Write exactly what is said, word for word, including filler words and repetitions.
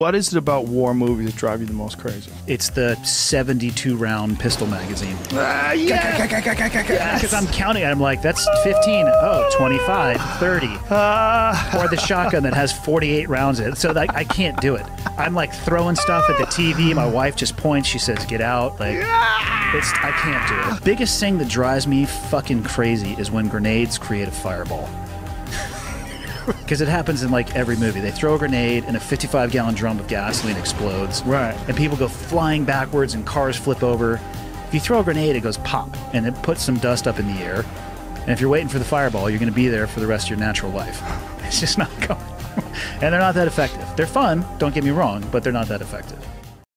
What is it about war movies that drive you the most crazy? It's the seventy-two round pistol magazine. Uh, yeah! Because yes. I'm counting, I'm like, that's fifteen, oh, twenty-five, thirty. Uh. Or the shotgun that has forty-eight rounds in it. So like, I can't do it. I'm like throwing stuff at the T V. My wife just points. She says, get out. Like, yeah. it's, I can't do it. The biggest thing that drives me fucking crazy is when grenades create a fireball. Because it happens in like every movie. They throw a grenade and a fifty-five gallon drum of gasoline explodes. Right. And people go flying backwards and cars flip over. If you throw a grenade, it goes pop and it puts some dust up in the air. And if you're waiting for the fireball, you're going to be there for the rest of your natural life. It's just not going. And they're not that effective. They're fun, don't get me wrong, but they're not that effective.